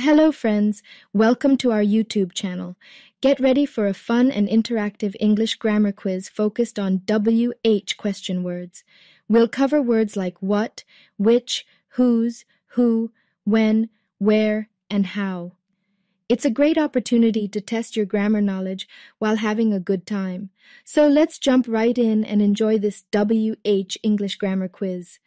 Hello friends, welcome to our YouTube channel. Get ready for a fun and interactive English grammar quiz focused on WH question words. We'll cover words like what, which, whose, who, when, where, and how. It's a great opportunity to test your grammar knowledge while having a good time. So let's jump right in and enjoy this WH English grammar quiz.